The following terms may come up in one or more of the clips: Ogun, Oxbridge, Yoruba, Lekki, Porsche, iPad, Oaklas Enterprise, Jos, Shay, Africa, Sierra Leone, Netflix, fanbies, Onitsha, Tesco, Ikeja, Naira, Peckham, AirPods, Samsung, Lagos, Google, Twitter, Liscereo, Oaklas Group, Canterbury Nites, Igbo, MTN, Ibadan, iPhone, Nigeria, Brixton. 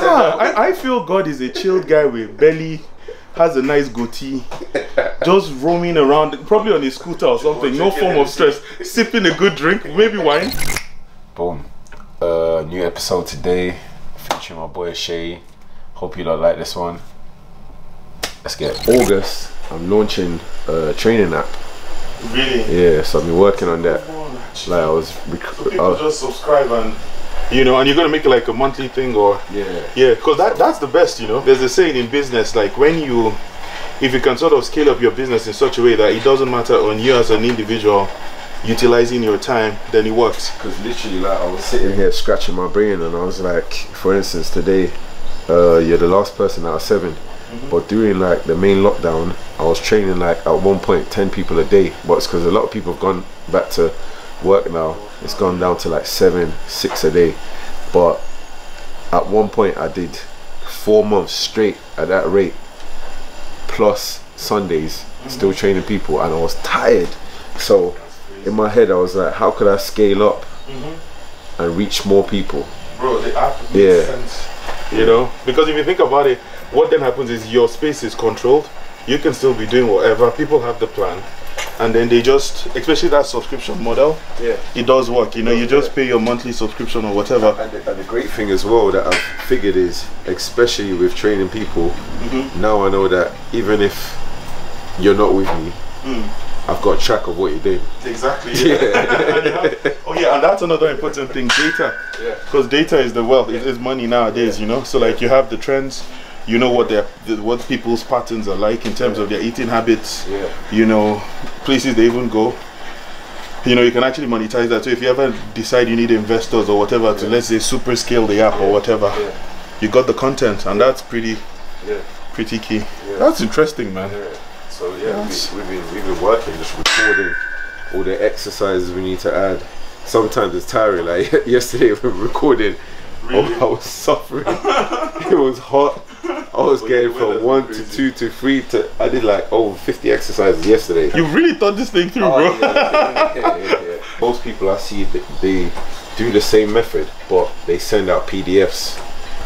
Nah, I feel God is a chilled guy with belly, has a nice goatee, just roaming around, probably on a scooter or something, no form of stress, sipping a good drink, maybe wine. Boom. New episode today, featuring my boy Shay. Hope you lot like this one. Let's get it. August, I'm launching a training app. Really? Yeah, so I've been working on that. Like I was just subscribe and you know, and you're gonna make it like a monthly thing or yeah, because that's the best, you know. There's a saying in business, like if you can sort of scale up your business in such a way that it doesn't matter on you as an individual utilizing your time, then it works. Because literally, like I was sitting here scratching my brain, and I was like, for instance, today, you're the last person out of 7. But during like the main lockdown, I was training like at one point 10 people a day. But it's because a lot of people have gone back to work now. It's gone down to like 7, 6 a day. But at one point I did 4 months straight at that rate, plus Sundays, still training people, and I was tired. So in my head I was like, how could I scale up and reach more people? Bro, the app makes sense. You know, because if you think about it, what then happens is your space is controlled. You can still be doing whatever. People have the plan, and then they just, especially that subscription model, it does work. You know, you just pay your monthly subscription or whatever. And the great thing as well that I've figured is, especially with training people, now I know that even if you're not with me, I've got track of what you did. Exactly. Yeah. And that's another important thing, data. Because data is the wealth. It is money nowadays, you know. So like you have the trends, you know what people's patterns are like in terms of their eating habits, you know, places they even go. You know, you can actually monetize that. So if you ever decide you need investors or whatever to, let's say, super scale the app or whatever, you got the content, and that's pretty key. That's interesting, man. So we've been working, just recording all the exercises we need to add. Sometimes it's tiring, like yesterday we recorded, really? I was suffering. It was hot. I was getting from 1 to 2 to 3 to, I did like over 50 exercises yesterday. You really thought this thing through, bro. Yeah. Most people I see, they do the same method, but they send out PDFs.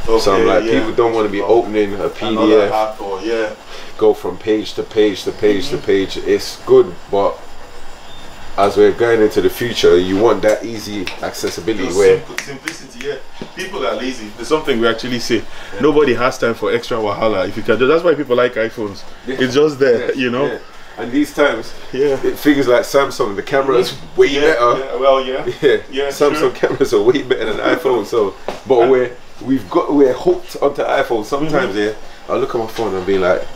Okay, so I'm like, people don't want to be opening a PDF, go from page to page to page to page. It's good, but as we're going into the future, you want that easy accessibility. Simplicity, people are lazy. There's something we actually say. Nobody has time for extra wahala. If you can do, that's why people like iPhones. It's just there, you know. And these times, things like Samsung, the camera is way better. Samsung cameras are way better than iPhone. So, but we're hooked onto iPhone. Sometimes, I look at my phone and be like,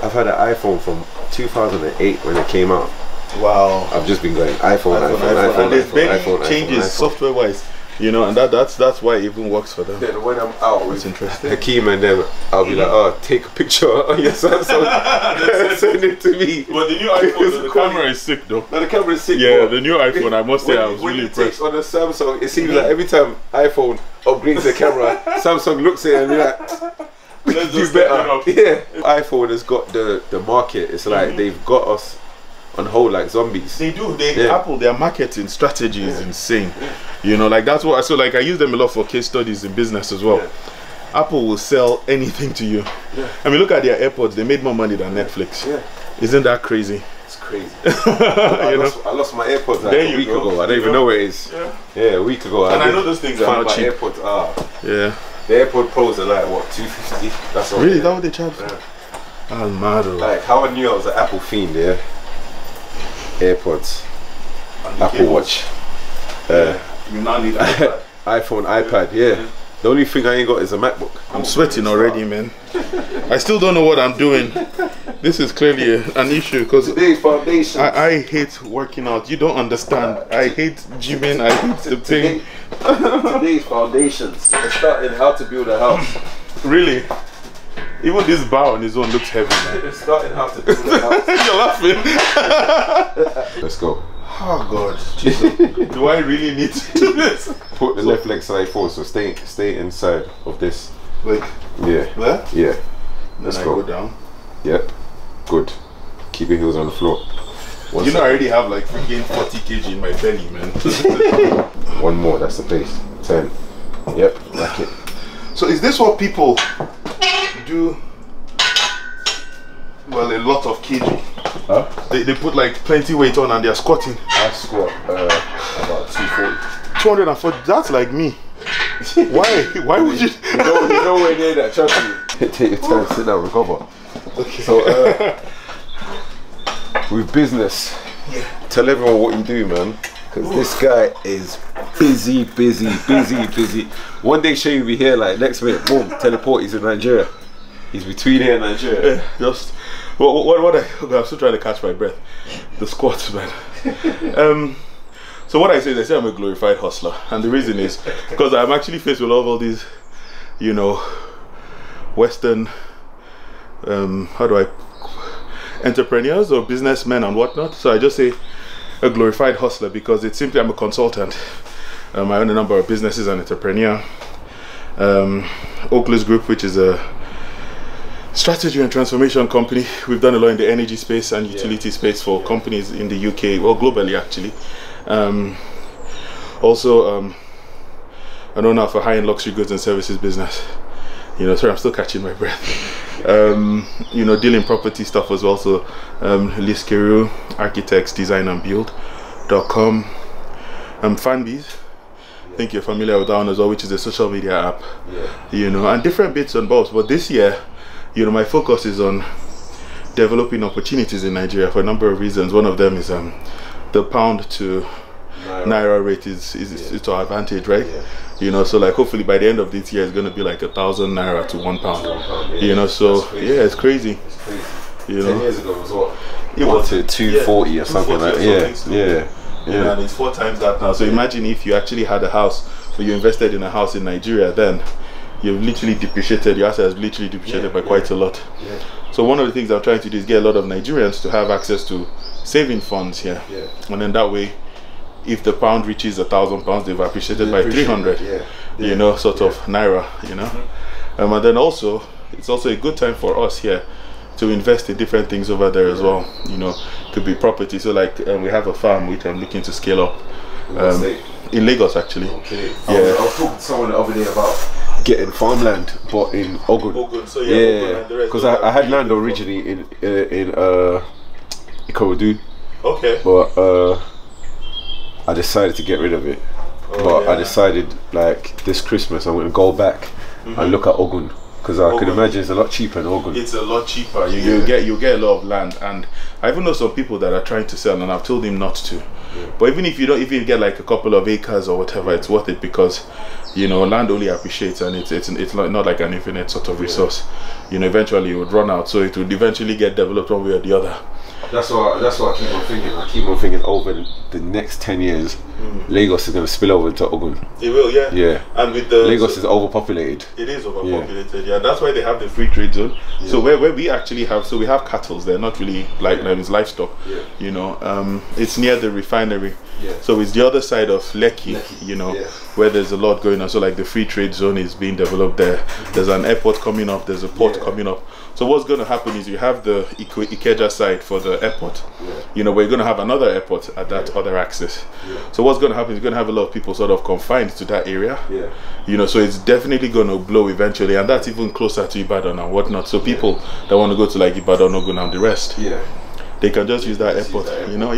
I've had an iPhone from 2008 when it came out. Wow. I've just been going iPhone, and there's many changes software wise, you know, and that's why it even works for them. Then when I'm out with Hakeem and them, I'll be like, oh, take a picture on your Samsung and send it to me. But the new iPhone, the camera is sick though. No, the camera is sick. Yeah, the new iPhone, I must say, I was really impressed. On the Samsung, it seems like every time iPhone upgrades the camera, Samsung looks at it and be like, let's do better. iPhone has got the market. It's like they've got us on hold like zombies. They do. Apple, their marketing strategy is insane. You know, like that's what. So like I use them a lot for case studies in business as well. Apple will sell anything to you. I mean, look at their AirPods. They made more money than Netflix. Isn't that crazy? It's crazy. I lost my AirPods like a week ago. I don't even know where it is. A week ago. And I know those things are not cheap. AirPods are. The AirPod Pros are like what, 250? That's all. Really? That what they charge? Almaro. Like how I knew I was an Apple fiend, AirPods, Apple Watch, you now need iPhone, iPad. The only thing I ain't got is a MacBook. I'm sweating already, man. I still don't know what I'm doing. This is clearly an issue because I hate working out. You don't understand. I hate gymming. I hate the thing. Today's foundations. I started how to build a house. Really? Even this bar on his own looks heavy, man. It's starting half to do the house. You're laughing. Let's go. Oh God, Jesus. Do I really need to do this? Put the left leg side forward, so stay inside of this. Like, there? Yeah. Let's go. Go down. Yep. Good. Keep your heels on the floor. One I already have like freaking 40 kg in my belly, man. One more. That's the pace. 10. Yep. Like it. So is this what people do? Well, a lot of kg. Huh? They put like plenty weight on and they're squatting. I squat about 240. 240. That's like me. Why? Why would you? You're nowhere near that. Trust me. Take your time, sit down, recover. Okay. So with business, tell everyone what you do, man. Because this guy is busy. One day Shay will be here, like next minute, boom, teleport, he's in Nigeria. He's between here and Nigeria. Just, I'm still trying to catch my breath. The squats, man. So what I say is, I say I'm a glorified hustler. And the reason is, because I'm actually faced with all these, you know, Western, entrepreneurs or businessmen and whatnot. So I just say, a glorified hustler, because it's simply I'm a consultant. I own a number of businesses and entrepreneur. Oaklas Group, which is a strategy and transformation company. We've done a lot in the energy space and utility space for companies in the UK, well, globally actually. Also, an owner of a high-end luxury goods and services business. You know, sorry, I'm still catching my breath. You know, dealing property stuff as well. So, Liscereo, architects, design and build.com. Fanbies, I think you're familiar with that one as well, which is a social media app. Yeah. You know, and different bits and bobs. But this year, you know, my focus is on developing opportunities in Nigeria for a number of reasons. One of them is the pound to Naira rate is to our advantage, right? Yeah. You know, so like hopefully by the end of this year it's going to be like 1,000 naira to £1. You know, so yeah, it's crazy. It's crazy. You know, 10 years ago it was what? It was to 240 or something like that. Yeah, yeah. You know, and it's 4 times that now. So imagine if you actually had a house, or you invested in a house in Nigeria, then you've literally depreciated, your asset has literally depreciated by quite a lot. Yeah. So one of the things I'm trying to do is get a lot of Nigerians to have access to saving funds here. Yeah. And then that way, if the pound reaches £1,000, they've appreciated by 300, you know, sort of naira, you know. And then also, it's also a good time for us here to invest in different things over there as well, you know. Could be property, so like we have a farm which I'm looking to scale up in Lagos actually. Okay. Yeah. I was talking to someone the other day about getting farmland, but in Ogun. Ogun, so yeah, because I had land originally in Ikorodu. Okay. But I decided to get rid of it, I decided like this Christmas I'm going to go back and look at Ogun, because I could imagine it's a lot cheaper in Ogun. It's a lot cheaper. You get a lot of land, and I even know some people that are trying to sell, and I've told them not to. Yeah. But even if you don't, if you get like a couple of acres or whatever, it's worth it, because you know land only appreciates, and it's not like an infinite sort of resource. You know, eventually it would run out, so it would eventually get developed one way or the other. That's what I keep on thinking. I keep on thinking over the next 10 years, Lagos is going to spill over into Ogun. It will, yeah. Yeah. And with the Lagos is overpopulated. It is overpopulated. Yeah. That's why they have the free trade zone. Yeah. So where we actually have, so we have cattle. They're not really like it's livestock. Yeah. You know, it's near the refinery. Yeah. So it's the other side of Lekki. You know, where there's a lot going on. So like the free trade zone is being developed there. There's an airport coming up. There's a port coming up. So what's going to happen is you have the Ikeja side for the airport. Yeah. You know, we're going to have another airport at that other axis. Yeah. So what's going to happen is you're going to have a lot of people sort of confined to that area. Yeah. You know, so it's definitely going to blow eventually, and that's even closer to Ibadan and whatnot. So people that want to go to like Ibadan, Ogun and the rest, they can just use that airport. You know,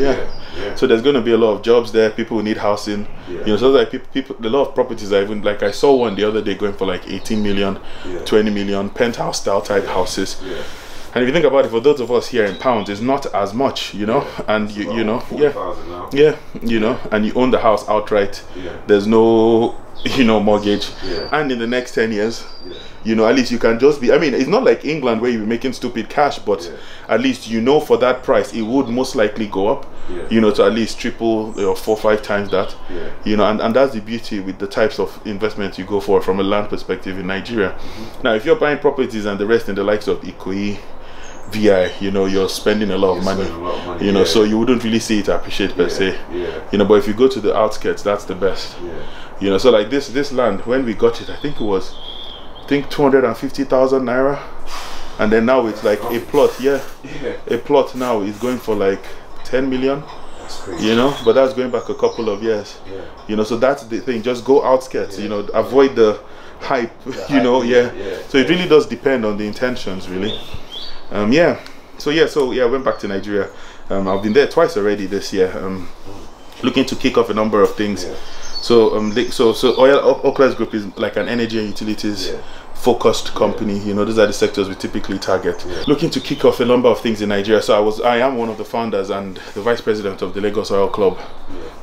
so there's going to be a lot of jobs there. People who need housing, you know, so like people, a lot of properties are even like I saw one the other day going for like 18 million, 20 million penthouse style type houses. Yeah. And if you think about it, for those of us here in pounds, it's not as much, you know, and you know, 40,000 now. You know, and you own the house outright. Yeah. There's no, you know, mortgage, and in the next 10 years, you know, at least you can just be. I mean, it's not like England where you're making stupid cash, but at least you know for that price, it would most likely go up, you know, to at least triple or 4 or 5 times that, you know, and that's the beauty with the types of investments you go for from a land perspective in Nigeria. Now, if you're buying properties and the rest in the likes of Ikoyi, VI, you know, you're spending a lot of money, you know, so you wouldn't really see it appreciate per se, you know, but if you go to the outskirts, that's the best, you know. So like this land, when we got it, I think it was, I think 250,000 naira, and then now it's like a plot, a plot now is going for like 10 million, you know, but that's going back a couple of years, you know, so that's the thing, just go outskirts, you know, avoid the hype, you know, so it really does depend on the intentions, really. So I went back to Nigeria. I've been there twice already this year, looking to kick off a number of things. So Oaklas Group is like an energy and utilities focused company. You know, those are the sectors we typically target. Looking to kick off a number of things in Nigeria. So I am one of the founders and the vice president of the Lagos Oil Club.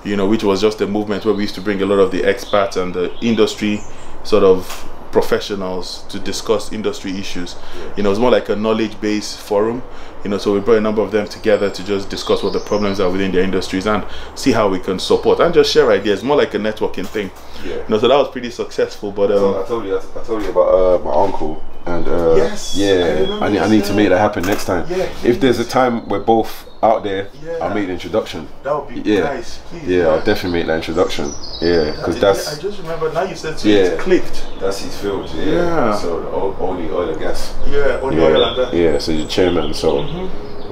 You know, which was just a movement where we used to bring a lot of the expats and the industry sort of professionals to discuss industry issues. You know, it's more like a knowledge-based forum. You know, so we brought a number of them together to just discuss what the problems are within their industries and see how we can support and just share ideas. More like a networking thing. You know, so that was pretty successful. But I told you about my uncle, and I need to make that happen next time. If there's a time we're both out there, I'll make the introduction. That would be nice, please. I'll definitely make that introduction. Because that's, I just remember now you said it's clicked. That's his field. So only oil and gas. Oil and gas. So you're chairman. So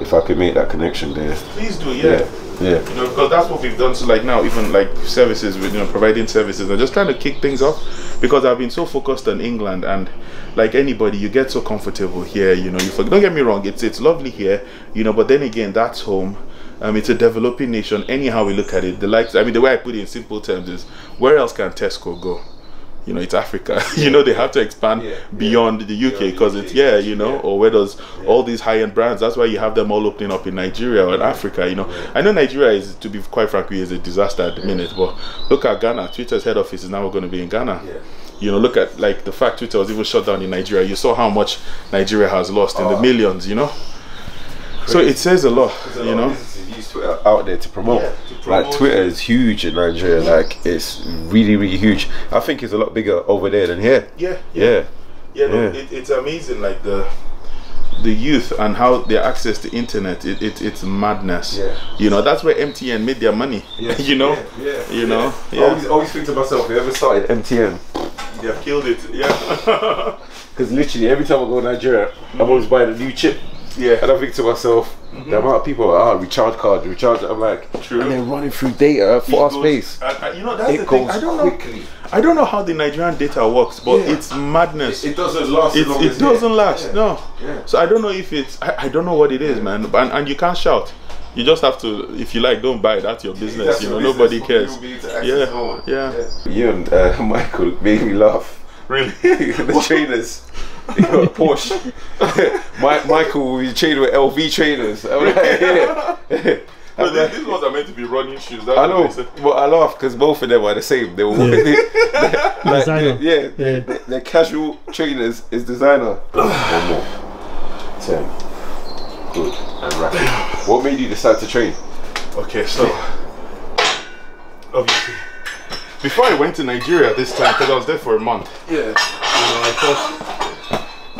if I could make that connection there, please do. You know, because that's what we've done. So like now, even like services, you know, providing services and just trying to kick things off, because I've been so focused on England, and like anybody, you get so comfortable here. You know, don't get me wrong, it's lovely here, you know, but then again, that's home. It's a developing nation. Anyhow we look at it, the way I put it in simple terms is, where else can Tesco go? You know, it's Africa. You know, they have to expand beyond the UK, because it's or where does all these high-end brands, that's why you have them all opening up in Nigeria or in Africa. You know, I know Nigeria is, to be quite frankly, is a disaster at the minute, but look at Ghana. Twitter's head office is now going to be in Ghana. You know, look at like the fact Twitter was even shut down in Nigeria. You saw how much Nigeria has lost in the millions, you know. So it says a lot, you know. Twitter out there to promote. Like Twitter is huge in Nigeria. Like it's really, really huge. I think it's a lot bigger over there than here. It's amazing. Like the youth and how their access to internet. It's madness. You know, that's where MTN made their money. You know. You know. I always think to myself, whoever started MTN, they've killed it. Because literally every time I go to Nigeria, I'm always buying a new chip. And I think to myself, the amount of people are recharge. I'm like, and they're running through data for our space. You know, that's the thing. I don't know how the Nigerian data works, but it's madness. It doesn't last. It doesn't last. So I don't know if it's. I don't know what it is, man. And you can't shout. You just have to, if you like, don't buy. That's your business. That's your business. Nobody cares. You and Michael made me laugh. Really? The trainers. You know, Porsche. Michael will be chained with LV trainers. I'm like, these ones are meant to be running shoes. That's, I know, but I laugh because both of them are the same. They were their casual trainers is designer. One more. 10. Good and rapid. What made you decide to train? Okay, so obviously, before I went to Nigeria this time, because I was there for a month. You know, I thought,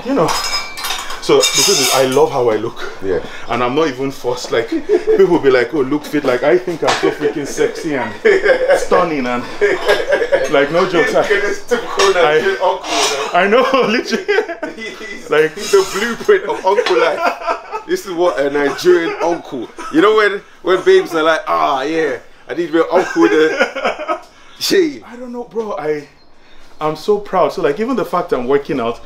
you know, so because I love how I look, and I'm not even forced. Like people be like, "Oh, look fit." Like I think I'm so freaking sexy and stunning, and like no jokes. I know, literally. Like the blueprint of uncle life. This is what a Nigerian uncle. You know when babes are like, I need my uncle to. Shay. I don't know, bro. I'm so proud. So like even the fact I'm working out,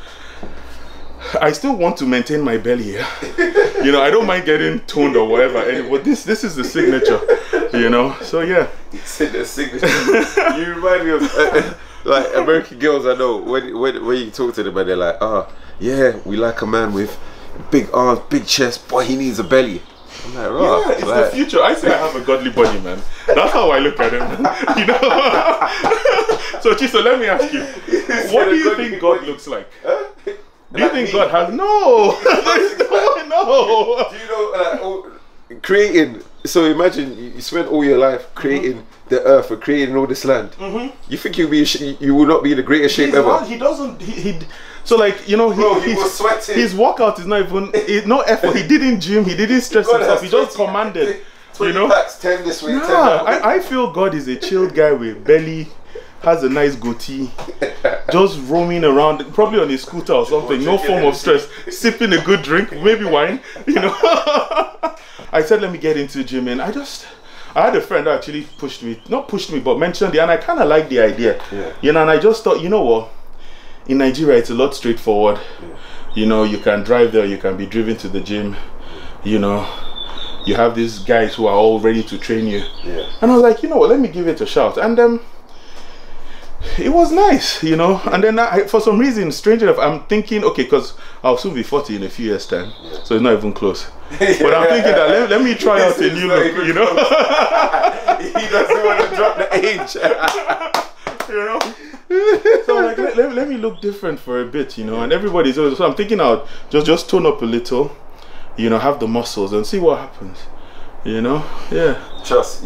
I still want to maintain my belly. You know, I don't mind getting toned or whatever. Anyway, this is the signature. You know, so it's the signature. You remind me of like American girls I know. When you talk to them and they're like, we like a man with big arms, big chest, but he needs a belly. I'm like, it's the future. I say I have a godly body, man. That's how I look at it, man. You know. So Chiso, let me ask you, what do you think God looks like? Do you think God has no? Do you know creating? So imagine you spend all your life creating the earth or creating all this land. You think you will not be in the greatest shape ever? He doesn't. So like, you know, his workout is not even no effort. He didn't gym. He didn't stress himself. He just commanded. 20 you know, packs, 10 this way. I feel God is a chilled guy with belly. Has a nice goatee, just roaming around, probably on his scooter or something, no form of stress, sipping a good drink, maybe wine, you know. I said, let me get into gym, and I had a friend that actually pushed me, not pushed me, but mentioned it, and I kind of liked the idea, you know, and I just thought, you know what, In Nigeria, it's a lot straightforward. Yeah. You know, you can drive there, you can be driven to the gym, you know. You have these guys who are all ready to train you. Yeah. And I was like, you know what, let me give it a shot. And it was nice, you know. And then for some reason, strange enough, I'm thinking, okay, because I'll soon be 40 in a few years' time, yeah. So it's not even close. Yeah. But I'm thinking that let me try out a new look, you know. He doesn't want to drop the age, you know. So I'm like, let me look different for a bit, you know. Yeah. And everybody's always, so I'm thinking I'll just tone up a little, you know, have the muscles and see what happens. You know, yeah. Trust,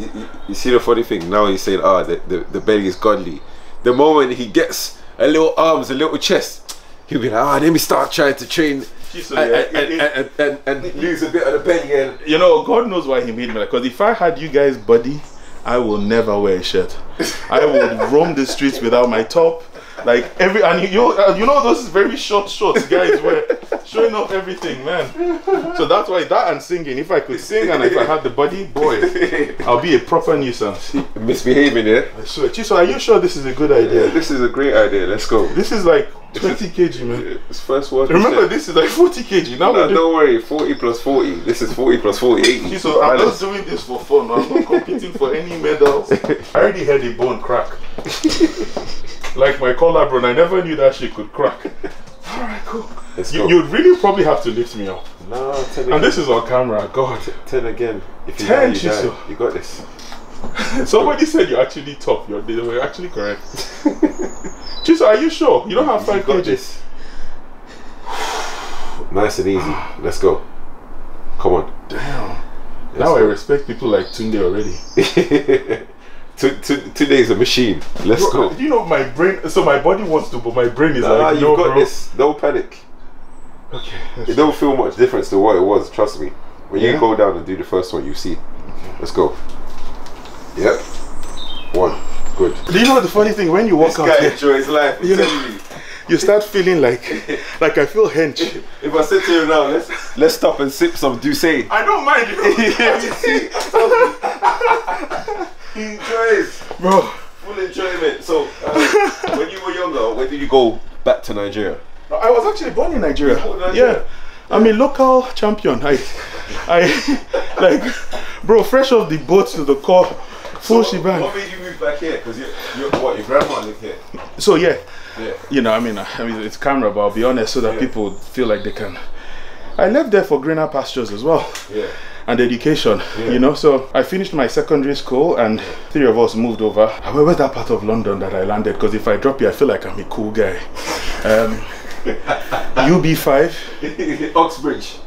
you see the funny thing, now he's saying, ah, the belly is godly. The moment he gets a little arms, a little chest, he'll be like, ah, let me start trying to train and lose a bit of the belly. And you know, God knows why he made me like, because if I had you guys' body, I will never wear a shirt. I would roam the streets without my top. Like every, and you know those very short shorts guys wear, showing off everything, man. So that's why that and singing. If I could sing and if I had the body, boy, I'll be a proper nuisance. Misbehaving, yeah. I swear. Chiso, are you sure this is a good idea? Yeah, this is a great idea. Let's go. This is like 20 kg, man. It's first one. Remember, this is like 40 kg. Now no, don't worry. 40 plus 40. This is 40 plus 40. 80. Chiso, I'm just doing this for fun. I'm not competing for any medals. I already had a bone crack. Like my collarbone, I never knew that she could crack. Alright, cool. You'd really probably have to lift me up. No, 10 again. And this is on camera, God. 10 again. If you 10, Chiso. You got this. Somebody said you're actually tough. They were actually correct. Chiso, are you sure? You don't have 5 kgs? Nice and easy. Let's go. Come on. Damn. Let's now go. I respect people like Tunde already. Today's a machine. Let's go. You know my brain. So my body wants to, but my brain is like, you got this. Don't panic. Okay. It don't feel much difference to what it was. Trust me. When you go down and do the first one, you see. Let's go. Yep. One. Good. Do you know the funny thing? When you walk out, this guy enjoys life. You know, you start feeling like I feel hench. If I sit here now, let's stop and sip some Doucet. I don't mind. You know. Enjoys, bro. Full enjoyment. So, when you were younger, when did you go back to Nigeria? I was actually born in Nigeria. Yeah, I'm a local champion. I like, bro, fresh off the boat to the core, full shebang. What made you move back here? Because your grandma lived here. So yeah. You know, I mean, it's camera, but I'll be honest, so that people feel like they can. I left there for greener pastures as well. Yeah. And education, you know. So I finished my secondary school and 3 of us moved over. However, where's that part of London that I landed? Because if I drop you, I feel like I'm a cool guy. UB5. Oxbridge.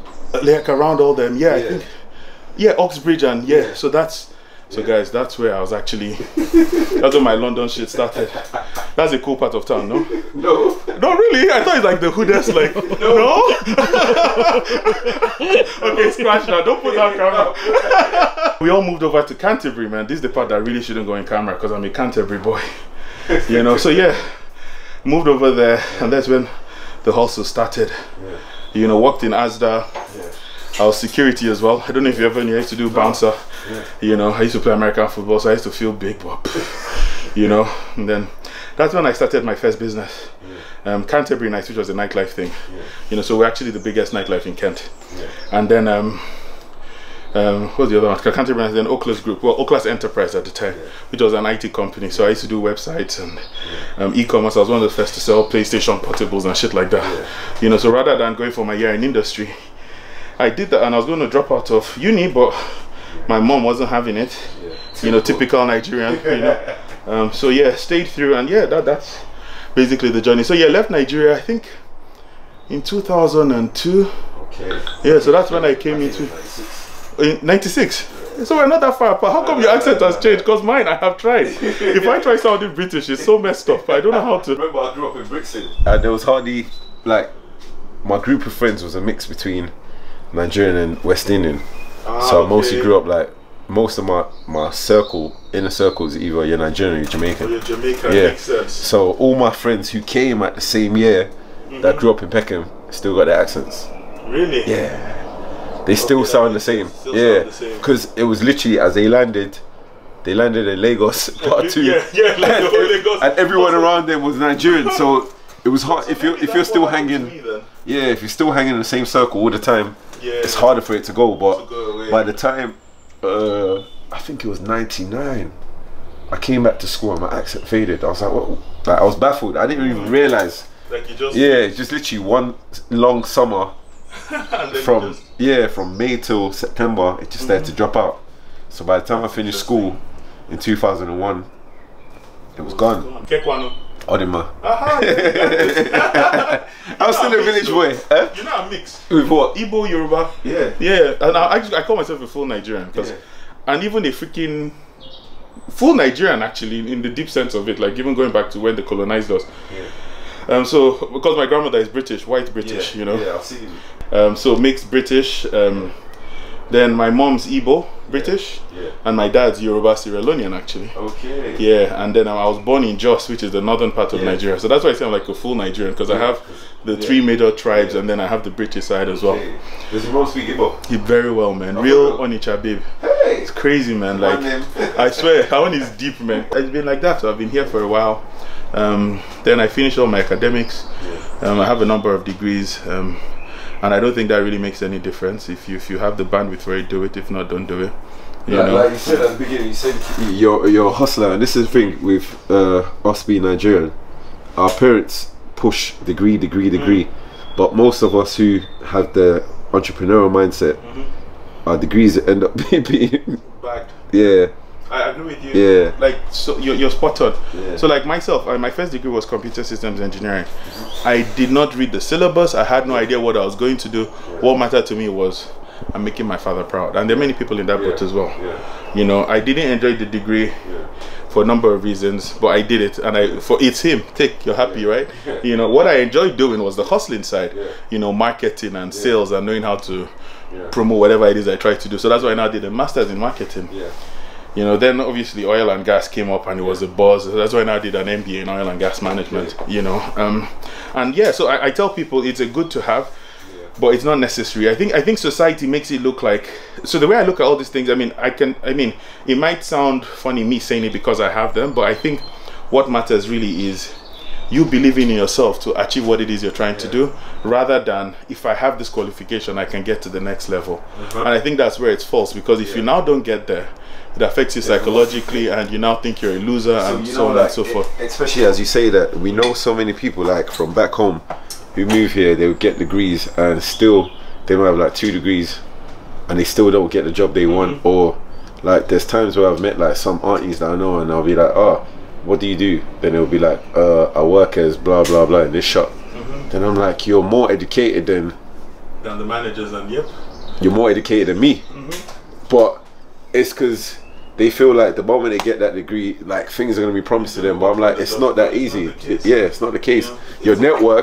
Like around all them, yeah, I think. Yeah, Oxbridge and yeah. So that's, guys, that's where I was actually, that's where my London shit started. That's a cool part of town, no? No. No, really? I thought it's like the hoodest, like, no? Okay, scratch that. Don't put that camera. We all moved over to Canterbury, man. This is the part that really shouldn't go in camera because I'm a Canterbury boy, you know? So yeah, moved over there and that's when the hustle started. Yeah. You know, worked in Asda. Yeah. I was security as well. I don't know if you ever knew. I used to do bouncer. Yeah. You know, I used to play American football, so I used to feel big, but you know. And then that's when I started my first business, Canterbury Nites, which was a nightlife thing. Yeah. You know, so we're actually the biggest nightlife in Kent. Yeah. And then what's the other one? Canterbury Nites, then Oaklas Group, well, Oaklas Enterprise at the time, which was an IT company. So I used to do websites and e-commerce. I was one of the first to sell PlayStation portables and shit like that. Yeah. You know, so rather than going for my year in industry, I did that and I was going to drop out of uni, but my mom wasn't having it. Yeah. You know, typical Nigerian, you know. So yeah, stayed through and yeah, that's basically the journey. So yeah, left Nigeria, I think in 2002. Okay. Yeah, so that's when I came into... In 96? Yeah. So we're not that far apart. How come your accent has changed? Because mine, I have tried. If I try sounding British, it's so messed up. I don't know how to... Remember, I grew up in Brixton. There was hardly, like, my group of friends was a mix between Nigerian and West Indian. So I mostly grew up like most of my circle, inner circle, is either you're Nigerian or you're Jamaican. You're Jamaican, makes sense. So all my friends who came at the same year that grew up in Peckham still got their accents. Really? Yeah. They still sound the same. Yeah. Because it was literally as they landed in Lagos, part 2. Yeah, Lagos. And everyone around them was Nigerian. So It was hard if you're still hanging. Yeah, if you're still hanging in the same circle all the time, yeah, it's harder for it to go. But by the time, I think it was 99, I came back to school and my accent faded. I was like, what? Like, I was baffled. I didn't even realize. Like you just just literally one long summer from from May till September, it just started to drop out. So by the time I finished school in 2001, it was gone. Odima. I was still a village boy. Eh? You know, I mix with what? Igbo, Yoruba. Yeah, yeah. And I call myself a full Nigerian because, and even a freaking full Nigerian actually in the deep sense of it. Like even going back to when they colonized us. Yeah. So because my grandmother is British, white British, you know. Yeah, I've seen you. So mixed British. Then my mom's Igbo, British, and my dad's Yoruba Sierra Leonean actually. Okay. Yeah, and then I was born in Jos, which is the northern part of Nigeria. So that's why I say I'm like a full Nigerian because I have the three major tribes and then I have the British side as well. Does your mom speak Igbo? He very well, man. Real Onitsha babe. Hey. It's crazy, man. Like I swear, that one is deep, man. It's been like that. So I've been here for a while. Then I finished all my academics. I have a number of degrees. And I don't think that really makes any difference. If you have the bandwidth for it, do it. If not, don't do it. You know? Like you said at the beginning, you said you're a hustler. And this is the thing with us being Nigerian. Our parents push degree. But most of us who have the entrepreneurial mindset, our degrees end up being bagged. Yeah. I agree with you. Yeah. Like, so you're spot on. Yeah. So like myself, my first degree was computer systems engineering. I did not read the syllabus. I had no idea what I was going to do. What mattered to me was I'm making my father proud. And there are many people in that boat as well. You know, I didn't enjoy the degree for a number of reasons, but I did it. And it's him. Take, you're happy, right? You know, what I enjoyed doing was the hustling side. You know, marketing and sales and knowing how to promote whatever it is I tried to do. So that's why I now did a master's in marketing. You know, then obviously oil and gas came up and it was a buzz. That's why I did an MBA in oil and gas management, you know. And yeah, so I tell people it's a good to have, but it's not necessary. I think society makes it look like, so the way I look at all these things, I mean, it might sound funny me saying it because I have them, but I think what matters really is you believing in yourself to achieve what it is you're trying to do, rather than if I have this qualification, I can get to the next level. And I think that's where it's false, because if you now don't get there, it affects you psychologically, and you now think you're a loser, and so on and so forth. Especially as you say that, we know so many people like from back home who move here, they would get degrees, and still they might have like 2 degrees, and they still don't get the job they want. Or like there's times where I've met like some aunties that I know, and I'll be like, oh, what do you do? Then they'll be like, I work as blah blah blah in this shop. Then I'm like, you're more educated than the managers, and you're more educated than me. But it's because they feel like the moment they get that degree, like things are going to be promised to them. But I'm like, it's not that easy. It's not the case. You know,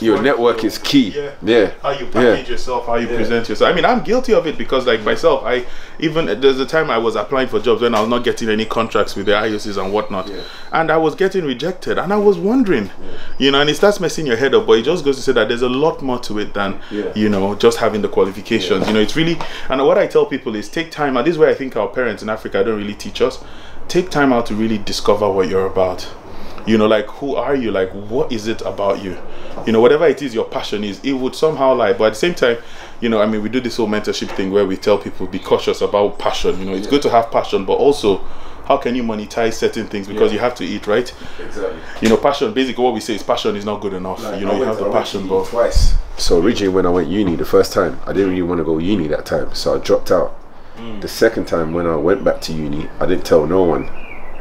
your network is key. How you package yourself, how you present yourself. I mean, I'm guilty of it because, like myself, there's a time I was applying for jobs when I was not getting any contracts with the IOCs and whatnot, and I was getting rejected, and I was wondering, you know, and it starts messing your head up. But it just goes to say that there's a lot more to it than you know, just having the qualifications. You know, it's really, and what I tell people is take time. And this is where I think our parents in Africa don't really teach us. Take time out to really discover what you're about. You know, like, who are you? Like, what is it about you? You know, whatever it is your passion is, it would somehow lie. But at the same time, you know, I mean, we do this whole mentorship thing where we tell people be cautious about passion. You know, it's good to have passion, but also how can you monetize certain things, because you have to eat, right? Exactly. You know, passion, basically what we say is passion is not good enough. Like, you know, you have the passion, but twice. So originally when I went uni the first time, I didn't really want to go uni that time, so I dropped out. The second time when I went back to uni, I didn't tell no one.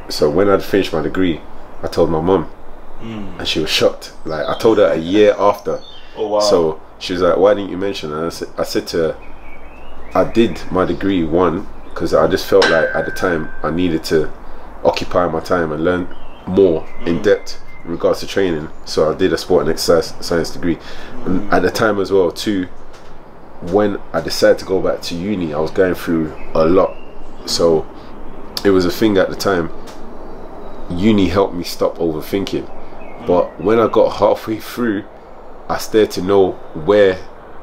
So when I'd finished my degree, I told my mum, and she was shocked. Like, I told her a year after. Oh wow! So she was like, "Why didn't you mention?" And I said to her, "I did my degree one because I just felt like at the time I needed to occupy my time and learn more in depth in regards to training. So I did a sport and exercise science degree, and at the time as well too, when I decided to go back to uni, I was going through a lot. So it was a thing at the time." Uni helped me stop overthinking, but when I got halfway through, I started to know where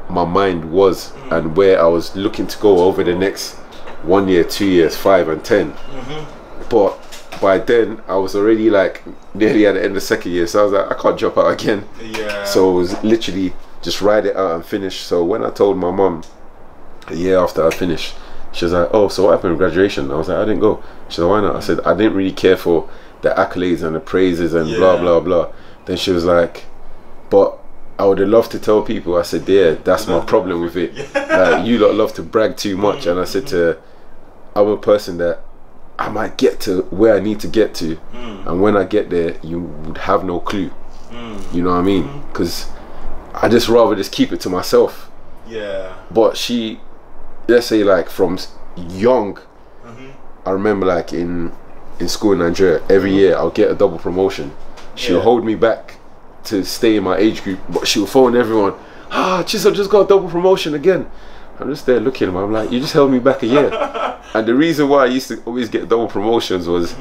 my mind was and where I was looking to go over the next 1 year, 2 years, 5 and 10. But by then I was already like nearly at the end of second year, so I was like, I can't drop out again. Yeah. So it was literally just ride it out and finish. So when I told my mum a year after I finished, she was like, oh, so what happened with graduation? I was like, I didn't go. She was like, why not? I said, I didn't really care for the accolades and the praises and blah, blah, blah. Then she was like, but I would have loved to tell people. I said, yeah, that's my problem with it. Like, you lot love to brag too much. And I said to her, I'm a person that I might get to where I need to get to. And when I get there, you would have no clue. You know what I mean? Because I just rather just keep it to myself. Yeah. But she, let's say like from young, I remember like in school in Nigeria, every year I'll get a double promotion. She'll hold me back to stay in my age group, but she'll phone everyone, ah, Chisel just got a double promotion again. I'm just there looking at him, I'm like, you just held me back a year. And the reason why I used to always get double promotions was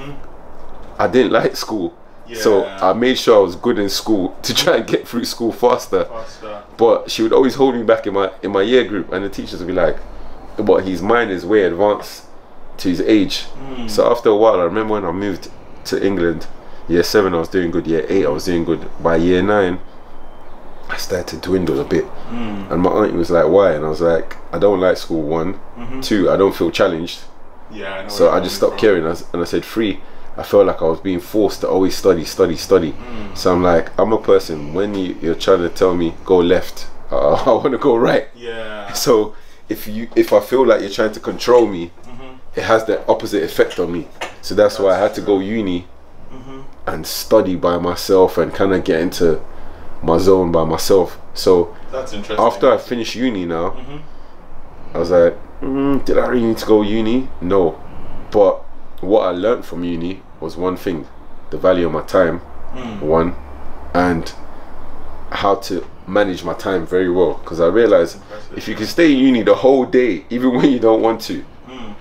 I didn't like school. So I made sure I was good in school to try and get through school faster. But she would always hold me back in my year group, and the teachers would be like, but his mind is way advanced to his age. So after a while, I remember when I moved to England, year 7 I was doing good, year 8 I was doing good. By year 9 I started to dwindle a bit. And my auntie was like, why? And I was like, I don't like school, 1, 2 I don't feel challenged. Yeah. I know, so I just stopped caring. And I said, 3 I felt like I was being forced to always study. So I'm like, I'm a person, when you're trying to tell me go left, I want to go right. Yeah. So if I feel like you're trying to control me, it has the opposite effect on me. So that's why I had to go uni and study by myself and kind of get into my zone by myself. So that's interesting. After I finished uni now, I was like, did I really need to go uni? No. But what I learned from uni was one thing: the value of my time, one, and how to manage my time very well. Because I realized if you can stay in uni the whole day, even when you don't want to,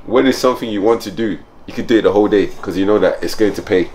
when it's something you want to do, you could do it the whole day because you know that it's going to pay.